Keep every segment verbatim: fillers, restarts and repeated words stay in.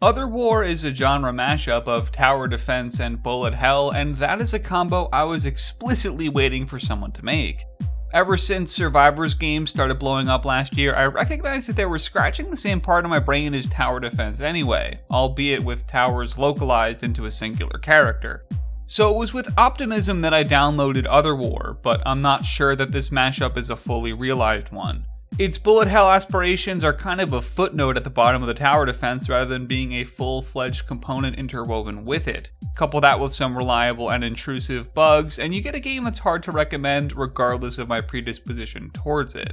Otherwar is a genre mashup of tower defense and bullet hell, and that is a combo I was explicitly waiting for someone to make. Ever since Survivor's games started blowing up last year, I recognized that they were scratching the same part of my brain as tower defense anyway, albeit with towers localized into a singular character. So it was with optimism that I downloaded Otherwar, but I'm not sure that this mashup is a fully realized one. Its bullet hell aspirations are kind of a footnote at the bottom of the tower defense rather than being a full-fledged component interwoven with it. Couple that with some reliable and intrusive bugs, and you get a game that's hard to recommend regardless of my predisposition towards it.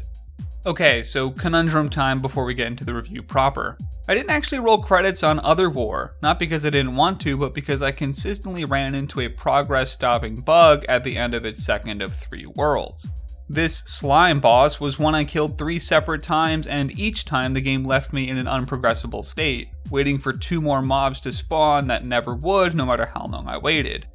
Okay, so conundrum time before we get into the review proper. I didn't actually roll credits on Otherwar, not because I didn't want to, but because I consistently ran into a progress-stopping bug at the end of its second of three worlds. This slime boss was one I killed three separate times, and each time the game left me in an unprogressable state, waiting for two more mobs to spawn that never would no matter how long I waited.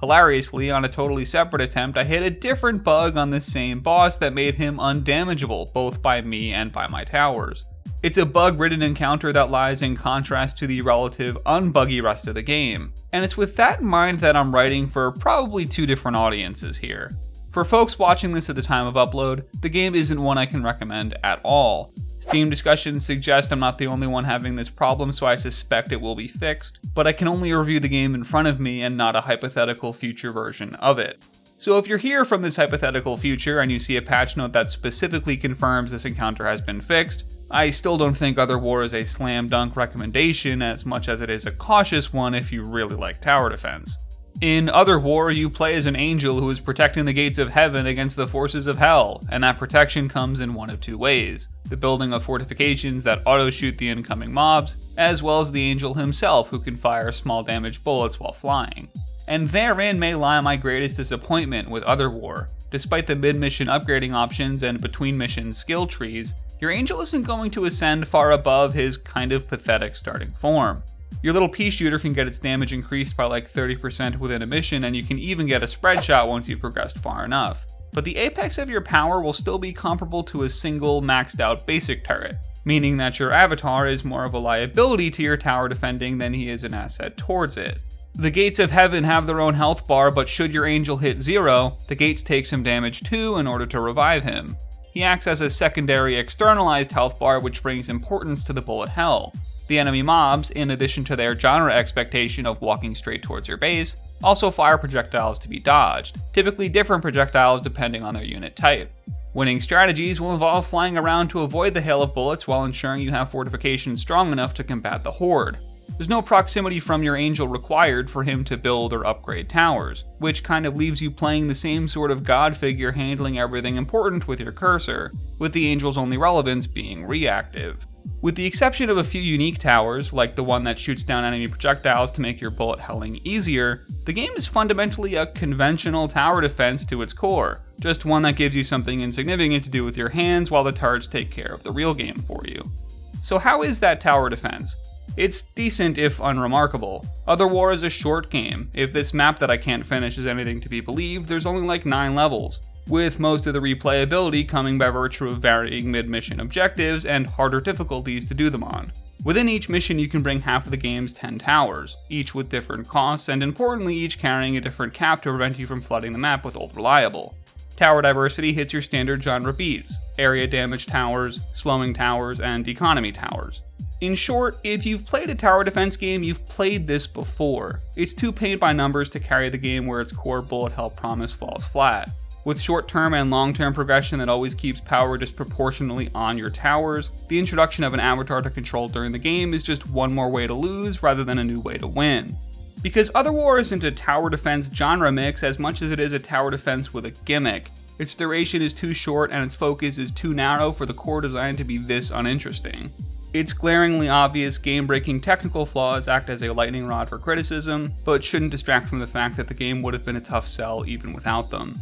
Hilariously, on a totally separate attempt, I hit a different bug on this same boss that made him undamageable, both by me and by my towers. It's a bug-ridden encounter that lies in contrast to the relative unbuggy rest of the game, and it's with that in mind that I'm writing for probably two different audiences here. For folks watching this at the time of upload, the game isn't one I can recommend at all. Steam discussions suggest I'm not the only one having this problem, so I suspect it will be fixed, but I can only review the game in front of me and not a hypothetical future version of it. So if you're here from this hypothetical future and you see a patch note that specifically confirms this encounter has been fixed, I still don't think Otherwar is a slam dunk recommendation as much as it is a cautious one if you really like tower defense. In Otherwar, you play as an angel who is protecting the gates of heaven against the forces of hell, and that protection comes in one of two ways: the building of fortifications that auto-shoot the incoming mobs, as well as the angel himself who can fire small damage bullets while flying. And therein may lie my greatest disappointment with Otherwar. Despite the mid-mission upgrading options and between-mission skill trees, your angel isn't going to ascend far above his kind of pathetic starting form. Your little pea shooter can get its damage increased by like thirty percent within a mission, and you can even get a spread shot once you've progressed far enough. But the apex of your power will still be comparable to a single maxed out basic turret, meaning that your avatar is more of a liability to your tower defending than he is an asset towards it. The gates of heaven have their own health bar, but should your angel hit zero, the gates take some damage too in order to revive him. He acts as a secondary externalized health bar, which brings importance to the bullet hell. The enemy mobs, in addition to their genre expectation of walking straight towards your base, also fire projectiles to be dodged, typically different projectiles depending on their unit type. Winning strategies will involve flying around to avoid the hail of bullets while ensuring you have fortifications strong enough to combat the horde. There's no proximity from your angel required for him to build or upgrade towers, which kind of leaves you playing the same sort of god figure handling everything important with your cursor, with the angel's only relevance being reactive. With the exception of a few unique towers, like the one that shoots down enemy projectiles to make your bullet helling easier, the game is fundamentally a conventional tower defense to its core, just one that gives you something insignificant to do with your hands while the turrets take care of the real game for you. So how is that tower defense? It's decent if unremarkable. Otherwar is a short game. If this map that I can't finish is anything to be believed, there's only like nine levels, with most of the replayability coming by virtue of varying mid-mission objectives and harder difficulties to do them on. Within each mission you can bring half of the game's ten towers, each with different costs and importantly each carrying a different cap to prevent you from flooding the map with old reliable. Tower diversity hits your standard genre beats: area damage towers, slowing towers, and economy towers. In short, if you've played a tower defense game, you've played this before. It's too paint by numbers to carry the game where its core bullet hell promise falls flat. With short-term and long-term progression that always keeps power disproportionately on your towers, the introduction of an avatar to control during the game is just one more way to lose rather than a new way to win. Because Otherwar isn't a tower defense genre mix as much as it is a tower defense with a gimmick. Its duration is too short and its focus is too narrow for the core design to be this uninteresting. Its glaringly obvious game-breaking technical flaws act as a lightning rod for criticism, but shouldn't distract from the fact that the game would have been a tough sell even without them.